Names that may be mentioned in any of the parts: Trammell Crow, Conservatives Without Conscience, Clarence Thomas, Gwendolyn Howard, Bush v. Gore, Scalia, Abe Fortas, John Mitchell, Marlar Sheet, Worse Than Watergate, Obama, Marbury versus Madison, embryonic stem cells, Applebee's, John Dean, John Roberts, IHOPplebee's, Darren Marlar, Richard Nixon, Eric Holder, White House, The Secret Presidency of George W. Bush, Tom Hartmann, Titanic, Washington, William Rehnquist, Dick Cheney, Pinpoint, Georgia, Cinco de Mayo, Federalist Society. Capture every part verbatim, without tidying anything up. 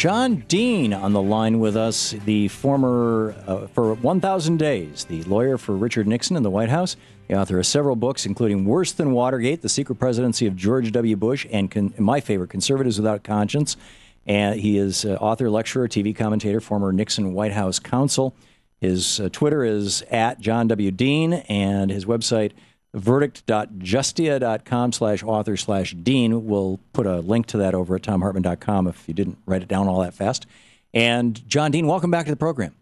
John Dean on the line with us, the former, uh, for one thousand days, the lawyer for Richard Nixon in the White House, the author of several books, including Worse Than Watergate, The Secret Presidency of George W. Bush, and con my favorite, Conservatives Without Conscience. And he is uh, author, lecturer, T V commentator, former Nixon White House counsel. His uh, Twitter is at John W. Dean, and his website, verdict.justia.com slash author slash Dean. We'll put a link to that over at Tom Hartmann dot com if you didn't write it down all that fast. And John Dean, welcome back to the program.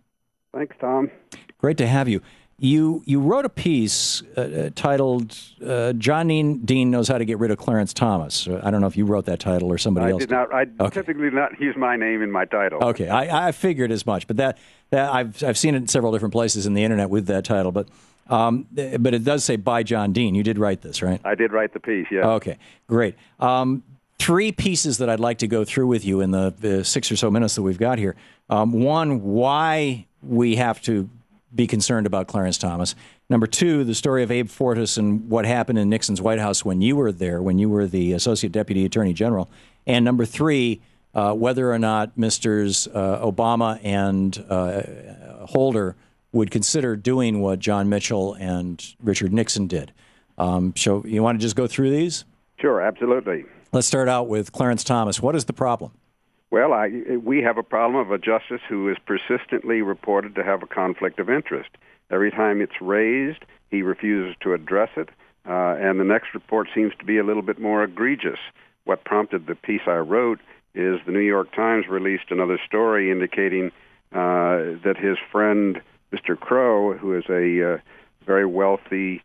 Thanks, Tom. Great to have you. You you wrote a piece uh, titled uh, John Dean Knows How to Get Rid of Clarence Thomas. I don't know if you wrote that title or somebody I else. Did not, I okay. typically do not use my name in my title. Okay, I, I figured as much, but that, that I've I've seen it in several different places in the internet with that title, but um, but it does say by John Dean. You did write this, right? I did write the piece. Yeah. Okay, great. Um, Three pieces that I'd like to go through with you in the, the six or so minutes that we've got here. Um, one, why we have to be concerned about Clarence Thomas. Number two, the story of Abe Fortas and what happened in Nixon's White House when you were there, when you were the Associate Deputy Attorney General. And number three, uh, whether or not Misters uh, Obama and uh, Holder would consider doing what John Mitchell and Richard Nixon did. Um, so you want to just go through these? Sure, absolutely. Let's start out with Clarence Thomas. What is the problem? Well, I, we have a problem of a justice who is persistently reported to have a conflict of interest. Every time it's raised, he refuses to address it, uh, and the next report seems to be a little bit more egregious. What prompted the piece I wrote is the New York Times released another story indicating uh, that his friend, Mister Crow, who is a uh, very wealthy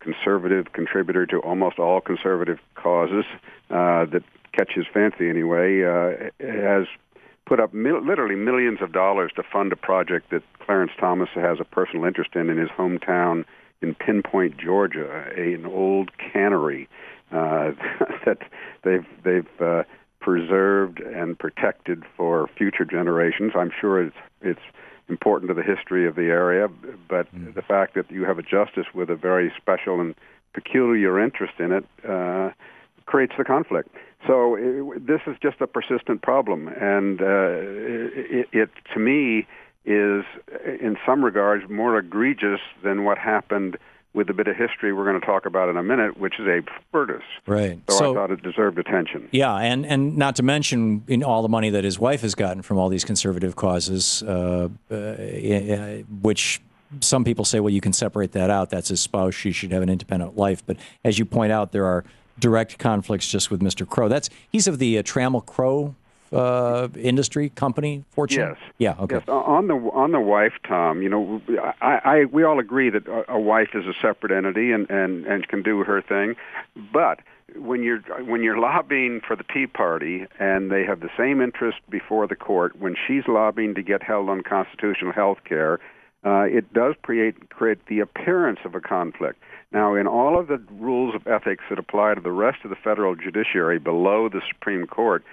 conservative contributor to almost all conservative causes uh, that catch his fancy anyway, uh, has put up mil literally millions of dollars to fund a project that Clarence Thomas has a personal interest in in his hometown in Pinpoint, Georgia, a, an old cannery uh, that they've, they've uh, preserved and protected for future generations. I'm sure it's, it's important to the history of the area, but mm. the fact that you have a justice with a very special and peculiar interest in it uh, creates the conflict. So it, this is just a persistent problem, and uh, it, it, to me, is in some regards more egregious than what happened with a bit of history we're going to talk about in a minute, which is Abe Fortas. Right. So, so I thought it deserved attention. Yeah, and, and not to mention in all the money that his wife has gotten from all these conservative causes, uh, uh, which some people say, well, you can separate that out. That's his spouse. She should have an independent life. But as you point out, there are direct conflicts just with Mister Crow. That's he's of the uh, Trammell Crow uh, industry company fortune. Yes. Yeah. Okay. Yes. On the on the wife, Tom. You know, I, I we all agree that a wife is a separate entity and, and, and can do her thing, but when you're when you're lobbying for the Tea Party and they have the same interest before the court, when she's lobbying to get held on constitutional health care, uh, it does create create the appearance of a conflict. Now, in all of the rules of ethics that apply to the rest of the federal judiciary below the Supreme Court,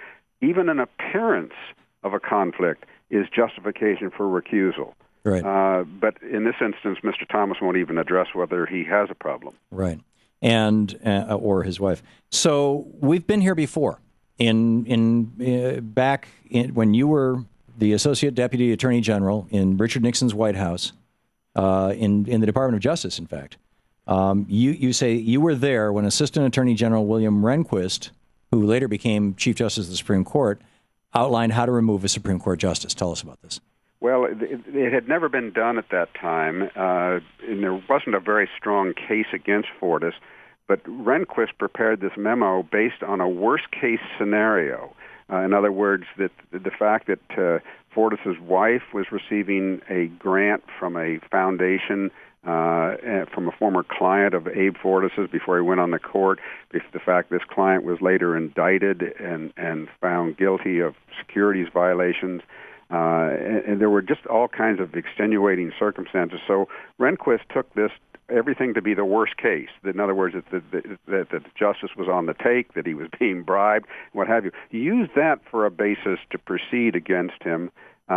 even an appearance of a conflict is justification for recusal. Right. Uh, but in this instance, Mister Thomas won't even address whether he has a problem. Right. And uh, or his wife. So we've been here before. In in uh, back in, when you were the Associate Deputy Attorney General in Richard Nixon's White House, uh, in in the Department of Justice, in fact. Um, you, you say you were there when Assistant Attorney General William Rehnquist, who later became Chief Justice of the Supreme Court, outlined how to remove a Supreme Court justice. Tell us about this. Well, it, it had never been done at that time, uh, and there wasn't a very strong case against Fortas, but Rehnquist prepared this memo based on a worst-case scenario. Uh, in other words, that the fact that uh, Fortas's wife was receiving a grant from a foundation Uh, from a former client of Abe Fortas's before he went on the court, the fact this client was later indicted and, and found guilty of securities violations. Uh, and, and there were just all kinds of extenuating circumstances. So Rehnquist took this, everything to be the worst case. In other words, that the, that the justice was on the take, that he was being bribed, what have you. He used that for a basis to proceed against him.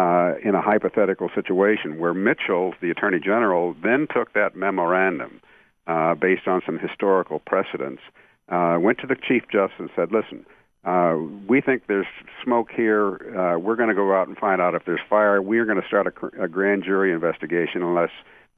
Uh, in a hypothetical situation where Mitchell, the Attorney General, then took that memorandum uh, based on some historical precedents, uh, went to the Chief Justice and said, listen, Uh, we think there's smoke here. Uh, we're going to go out and find out if there's fire. We're going to start a, a grand jury investigation unless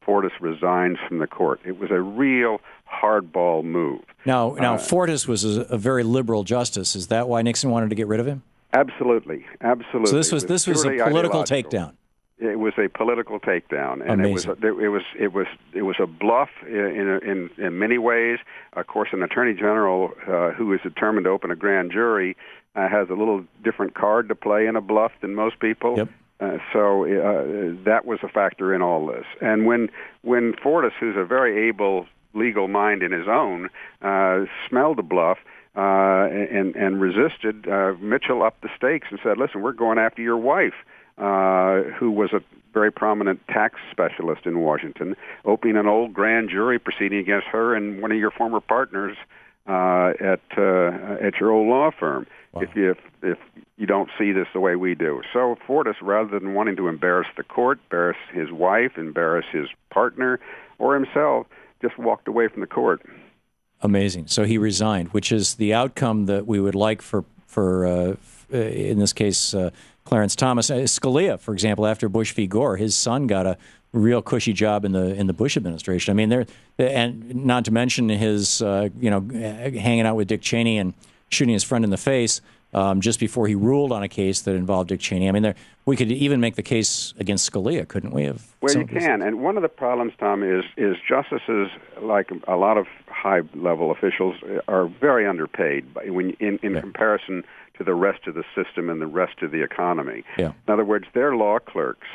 Fortas resigns from the court. It was a real hardball move. Now, now uh, Fortas was a, a very liberal justice. Is that why Nixon wanted to get rid of him? Absolutely, absolutely. So this was this was, was a political takedown. It was a political takedown, and it was, it was it was it was a bluff in in, in many ways. Of course, an attorney general uh, who is determined to open a grand jury uh, has a little different card to play in a bluff than most people. Yep. Uh, so uh, that was a factor in all this. And when when Fortas, who's a very able legal mind in his own, uh, smelled the bluff. Uh, and, and resisted, uh, Mitchell upped the stakes and said, listen, we're going after your wife, uh, who was a very prominent tax specialist in Washington, opening an old grand jury proceeding against her and one of your former partners uh, at uh, at your old law firm, wow. if, you, if, if you don't see this the way we do. So Fortas, rather than wanting to embarrass the court, embarrass his wife, embarrass his partner, or himself, just walked away from the court. Amazing. So he resigned, which is the outcome that we would like for, for uh, in this case, uh, Clarence Thomas. Scalia, for example, after Bush v. Gore, his son got a real cushy job in the in the Bush administration. I mean, there, and not to mention his, uh, you know, hanging out with Dick Cheney and shooting his friend in the face um, just before he ruled on a case that involved Dick Cheney. I mean, there, we could even make the case against Scalia, couldn't we? Have well, you can. And one of the problems, Tom, is is justices, like a lot of high-level officials, are very underpaid when in, in yeah. comparison to the rest of the system and the rest of the economy. Yeah. In other words, their law clerks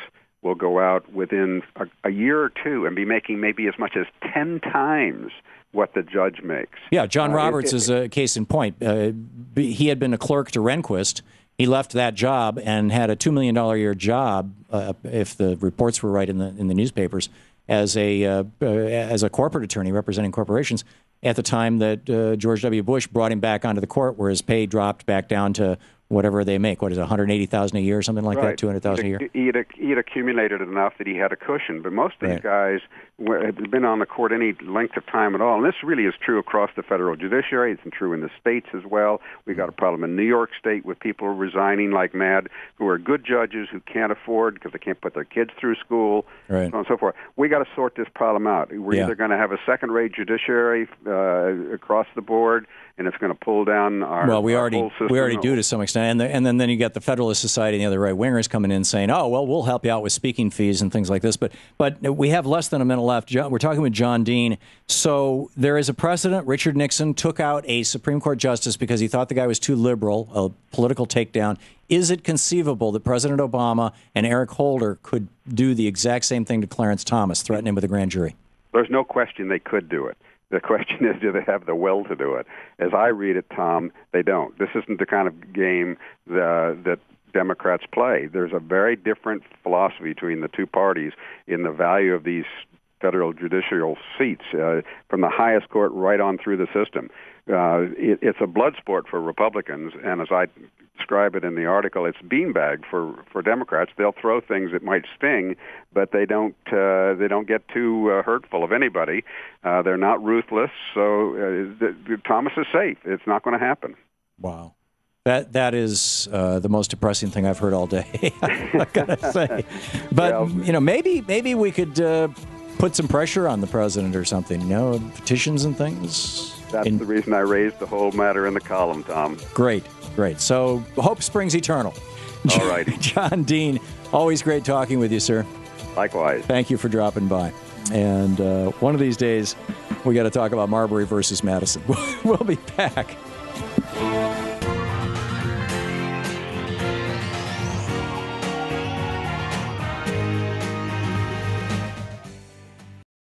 will go out within a, a year or two and be making maybe as much as ten times what the judge makes. Yeah, John uh, Roberts it, it, is a case in point. Uh, he had been a clerk to Rehnquist. He left that job and had a two million dollars a year job, uh, if the reports were right in the in the newspapers, as a uh, uh, as a corporate attorney representing corporations at the time that uh, George W. Bush brought him back onto the court, where his pay dropped back down to whatever they make. What is it, one hundred eighty thousand dollars a year or something like right. that, two hundred thousand dollars a year? He'd, he'd accumulated enough that he had a cushion. But most of right. these guys had been on the court any length of time at all. And this really is true across the federal judiciary. It's true in the states as well. We've got a problem in New York State with people resigning like mad who are good judges who can't afford because they can't put their kids through school, right. so on and so forth. We got to sort this problem out. We're yeah. either going to have a second-rate judiciary uh, across the board, and it's going to pull down our well, we our already whole system we already over. do to some extent. And, the, and then, then you got the Federalist Society and the other right-wingers coming in saying, oh, well, we'll help you out with speaking fees and things like this. But but we have less than a minute left. John, we're talking with John Dean. So there is a precedent. Richard Nixon took out a Supreme Court justice because he thought the guy was too liberal, a political takedown. Is it conceivable that President Obama and Eric Holder could do the exact same thing to Clarence Thomas, threaten him with a grand jury? There's no question they could do it. The question is, do they have the will to do it? As I read it, Tom, they don't. This isn't the kind of game the, that Democrats play. There's a very different philosophy between the two parties in the value of these federal judicial seats, uh, from the highest court right on through the system. Uh, it, it's a blood sport for Republicans, and as I describe it in the article, it's beanbag for, for Democrats. They'll throw things that might sting, but they don't uh, they don't get too uh, hurtful of anybody. Uh, they're not ruthless, so uh, the, the Thomas is safe. It's not going to happen. Wow. That that is uh, the most depressing thing I've heard all day. I gotta say, but well, you know, maybe maybe we could uh, put some pressure on the president or something. You know, petitions and things. That's in, the reason I raised the whole matter in the column, Tom. Great, great. So hope springs eternal. All right. John Dean, always great talking with you, sir. Likewise. Thank you for dropping by. And uh, one of these days, we got to talk about Marbury versus Madison. We'll be back.